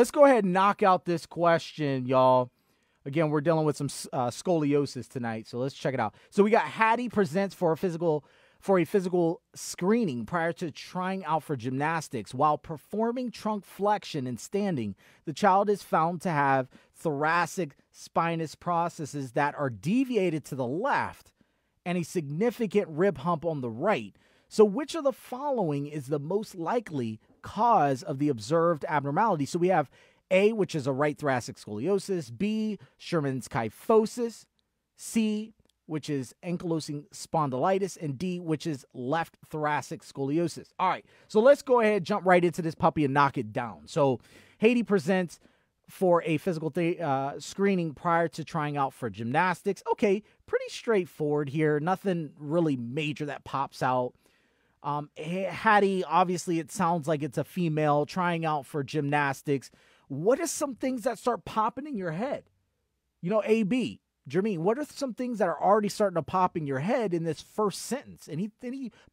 Let's go ahead and knock out this question, y'all. Again, we're dealing with some scoliosis tonight, so let's check it out. So we got Hattie presents for a physical screening prior to trying out for gymnastics. While performing trunk flexion and standing, the child is found to have thoracic spinous processes that are deviated to the left and a significant rib hump on the right. So which of the following is the most likely cause of the observed abnormality? So we have A, which is a right thoracic scoliosis, B, Scheuermann's kyphosis, C, which is ankylosing spondylitis, and D, which is left thoracic scoliosis. All right, so let's go ahead, jump right into this puppy and knock it down. So Hattie presents for a physical screening prior to trying out for gymnastics. Okay, pretty straightforward here. Nothing really major that pops out. Hattie, obviously it sounds like it's a female trying out for gymnastics. What are some things that start popping in your head? You know, AB, Jermaine, what are some things that are already starting to pop in your head in this first sentence? Any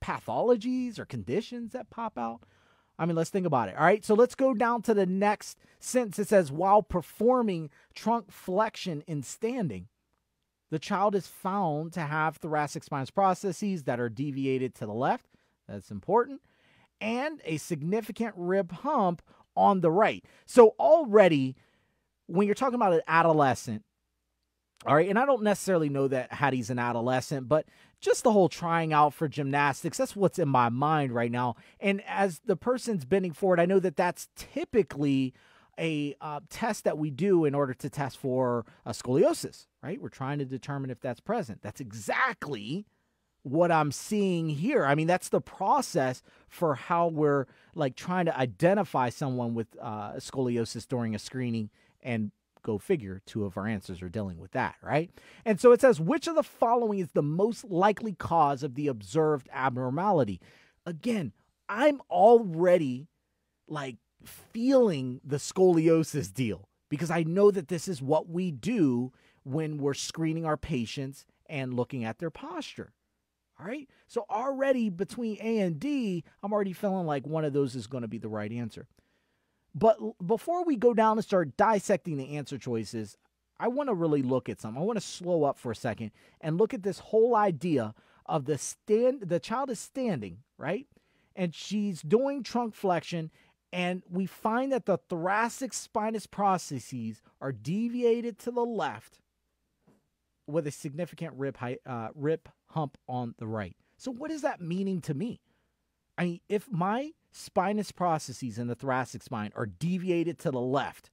pathologies or conditions that pop out? I mean, let's think about it. All right, so let's go down to the next sentence. It says, while performing trunk flexion in standing, the child is found to have thoracic spinous processes that are deviated to the left. That's important. And a significant rib hump on the right. So already, when you're talking about an adolescent, all right, and I don't necessarily know that Hattie's an adolescent, but just the whole trying out for gymnastics, that's what's in my mind right now. And as the person's bending forward, I know that that's typically a test that we do in order to test for scoliosis, right? We're trying to determine if that's present. That's exactly what I'm seeing here. I mean, that's the process for how we're like trying to identify someone with scoliosis during a screening, and go figure, two of our answers are dealing with that, right? And so it says, which of the following is the most likely cause of the observed abnormality? Again, I'm already like feeling the scoliosis deal because I know that this is what we do when we're screening our patients and looking at their posture. All right. So already between A and D, I'm already feeling like one of those is going to be the right answer. But before we go down and start dissecting the answer choices, I want to really look at something. I want to slow up for a second and look at this whole idea of the child is standing, right? And she's doing trunk flexion, and we find that the thoracic spinous processes are deviated to the left with a significant rib hump on the right. So what is that meaning to me? I mean, if my spinous processes in the thoracic spine are deviated to the left,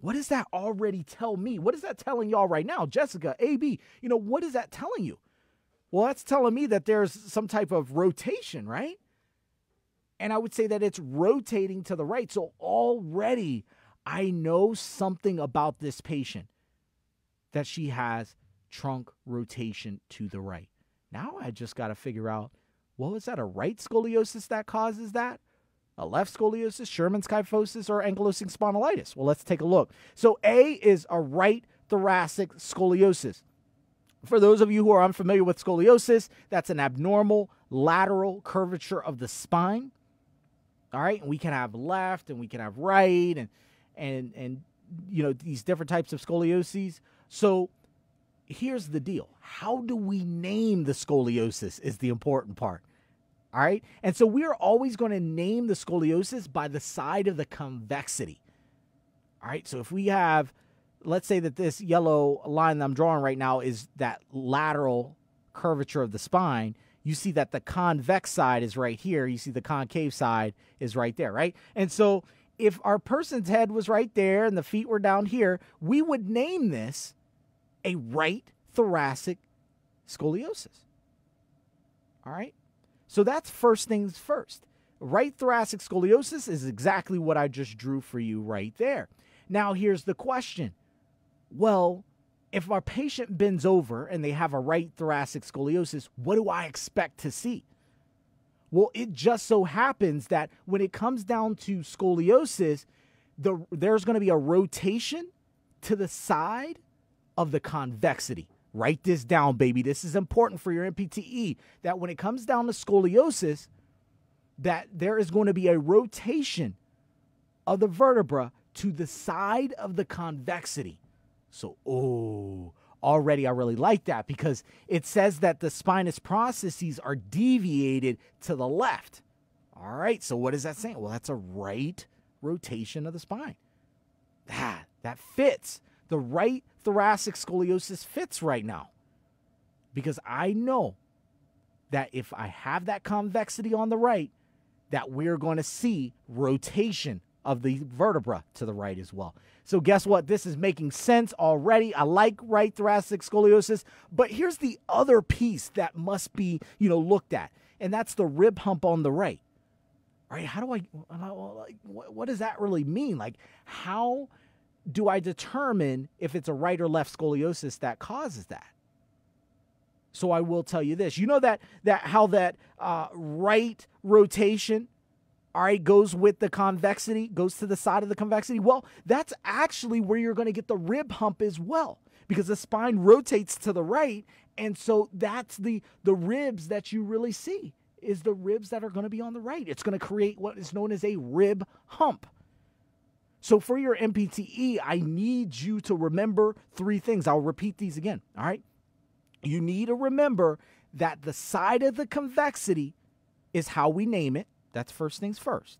what does that already tell me? What is that telling y'all right now? Jessica, AB, you know, what is that telling you? Well, that's telling me that there's some type of rotation, right? And I would say that it's rotating to the right. So already I know something about this patient, that she has trunk rotation to the right. Now I just got to figure out, well, is that a right scoliosis that causes that? A left scoliosis, Scheuermann's kyphosis, or ankylosing spondylitis? Well, let's take a look. So A is a right thoracic scoliosis. For those of you who are unfamiliar with scoliosis, that's an abnormal lateral curvature of the spine. All right, and we can have left and we can have right and you know, these different types of scolioses. So here's the deal. How do we name the scoliosis is the important part. All right. And so we are always going to name the scoliosis by the side of the convexity. All right. So if we have, let's say that this yellow line that I'm drawing right now is that lateral curvature of the spine. You see that the convex side is right here. You see the concave side is right there. Right. And so if our person's head was right there and the feet were down here, we would name this a right thoracic scoliosis. All right. So that's first things first. Right thoracic scoliosis is exactly what I just drew for you right there. Now, here's the question. Well, if our patient bends over and they have a right thoracic scoliosis, what do I expect to see? Well, it just so happens that when it comes down to scoliosis, there's going to be a rotation to the side of the convexity. Write this down, baby. This is important for your NPTE, that when it comes down to scoliosis, that there is going to be a rotation of the vertebra to the side of the convexity. So, oh, already I really like that because it says that the spinous processes are deviated to the left. All right, so what is that saying? Well, that's a right rotation of the spine. That fits. The right thoracic scoliosis fits right now because I know that if I have that convexity on the right, that we're going to see rotation of the vertebra to the right as well. So guess what? This is making sense already. I like right thoracic scoliosis, but here's the other piece that must be, looked at, and that's the rib hump on the right. All right, how do I, what does that really mean? Like, how do I determine if it's a right or left scoliosis that causes that? So I will tell you this. You know that right rotation, all right, goes with the convexity, goes to the side of the convexity. Well, that's actually where you're going to get the rib hump as well, because the spine rotates to the right, and so that's the ribs that you really see is the ribs that are going to be on the right. It's going to create what is known as a rib hump. So for your NPTE, I need you to remember three things. I'll repeat these again, all right? You need to remember that the side of the convexity is how we name it. That's first things first.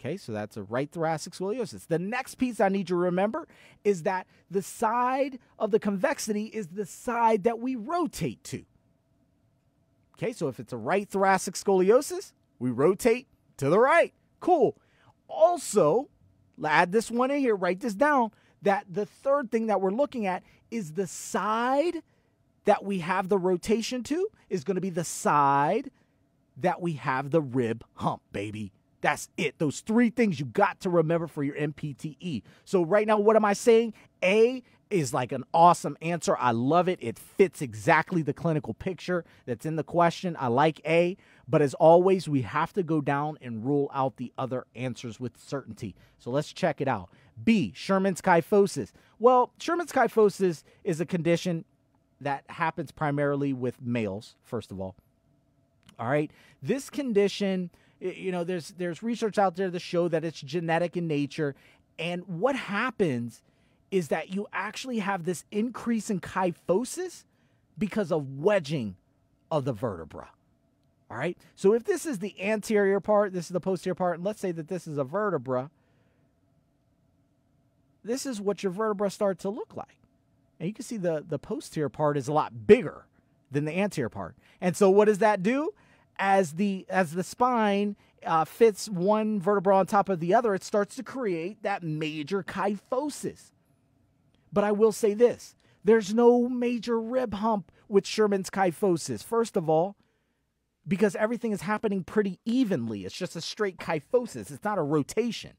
Okay, so that's a right thoracic scoliosis. The next piece I need you to remember is that the side of the convexity is the side that we rotate to. Okay, so if it's a right thoracic scoliosis, we rotate to the right. Cool. Also, add this one in here, write this down, that the third thing that we're looking at is the side that we have the rotation to is going to be the side that we have the rib hump, baby. That's it. Those three things you got to remember for your NPTE. So right now, what am I saying? A is like an awesome answer. I love it. It fits exactly the clinical picture that's in the question. I like A, but as always, we have to go down and rule out the other answers with certainty. So let's check it out. B, Scheuermann's kyphosis. Well, Scheuermann's kyphosis is a condition that happens primarily with males, first of all. All right. This condition, there's research out there to show that it's genetic in nature. And what happens is that you actually have this increase in kyphosis because of wedging of the vertebra. All right. So if this is the anterior part, this is the posterior part, and let's say that this is a vertebra, this is what your vertebra start to look like. And you can see the posterior part is a lot bigger than the anterior part. And so what does that do? As the spine fits one vertebra on top of the other, it starts to create that major kyphosis. But I will say this. There's no major rib hump with Scheuermann's kyphosis. First of all, because everything is happening pretty evenly. It's just a straight kyphosis. It's not a rotation.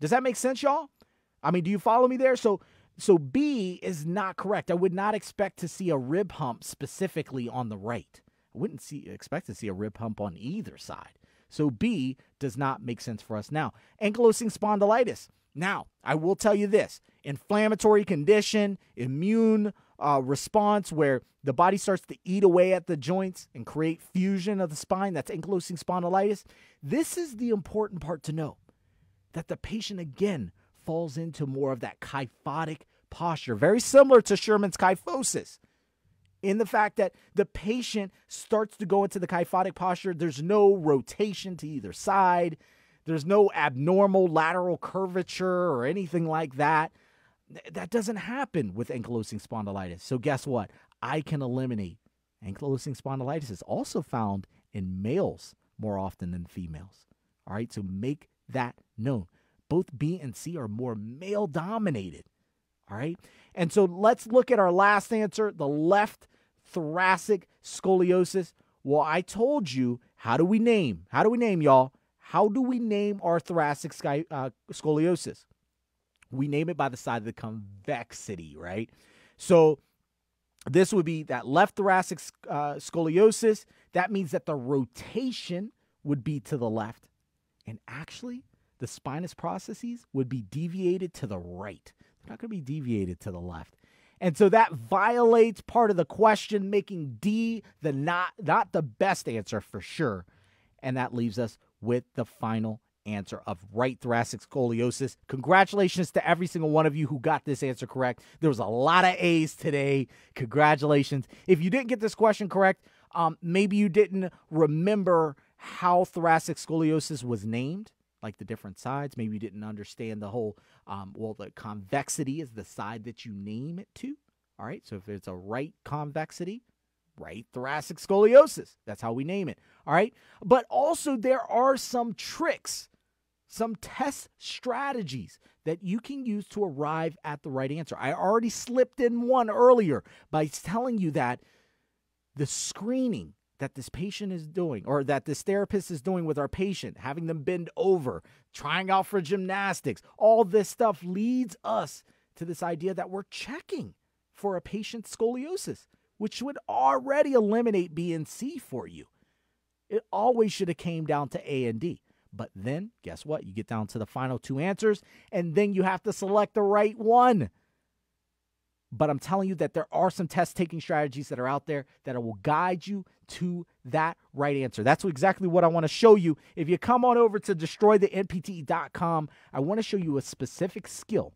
Does that make sense, y'all? I mean, do you follow me there? So B is not correct. I would not expect to see a rib hump specifically on the right. I wouldn't expect to see a rib hump on either side. So B does not make sense for us now. Ankylosing spondylitis. Now, I will tell you this. Inflammatory condition, immune response where the body starts to eat away at the joints and create fusion of the spine. That's ankylosing spondylitis. This is the important part to know, that the patient, again, falls into more of that kyphotic posture, very similar to Scheuermann's kyphosis, in the fact that the patient starts to go into the kyphotic posture. There's no rotation to either side. There's no abnormal lateral curvature or anything like that. That doesn't happen with ankylosing spondylitis. So guess what? I can eliminate. Ankylosing spondylitis is also found in males more often than females. All right, so make that known. Both B and C are more male-dominated, all right? And so let's look at our last answer, the left thoracic scoliosis. Well, I told you, how do we name? How do we name, y'all? How do we name our thoracic scoliosis? We name it by the side of the convexity, right? So this would be that left thoracic scoliosis. That means that the rotation would be to the left. And actually, the spinous processes would be deviated to the right. They're not going to be deviated to the left. And so that violates part of the question, making D the not the best answer for sure. And that leaves us with the final answer of right thoracic scoliosis. Congratulations to every single one of you who got this answer correct. There was a lot of A's today. Congratulations. If you didn't get this question correct, maybe you didn't remember how thoracic scoliosis was named, like the different sides. Maybe you didn't understand the whole, well, the convexity is the side that you name it to. All right, so if it's a right convexity, right thoracic scoliosis. That's how we name it. All right, but also there are some tricks, some test strategies that you can use to arrive at the right answer. I already slipped in one earlier by telling you that the screening that this patient is doing, or that this therapist is doing with our patient, having them bend over, trying out for gymnastics, all this stuff leads us to this idea that we're checking for a patient's scoliosis, which would already eliminate B and C for you. It always should have came down to A and D. But then, guess what? You get down to the final two answers, and then you have to select the right one. But I'm telling you that there are some test-taking strategies that are out there that will guide you to that right answer. That's exactly what I want to show you. If you come on over to destroythenpte.com, I want to show you a specific skill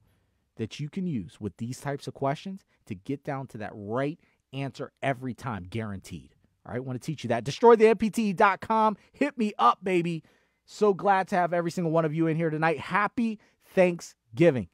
that you can use with these types of questions to get down to that right answer every time, guaranteed. All right, want to teach you that. DestroyTheNPTE.com. Hit me up, baby. So glad to have every single one of you in here tonight. Happy Thanksgiving.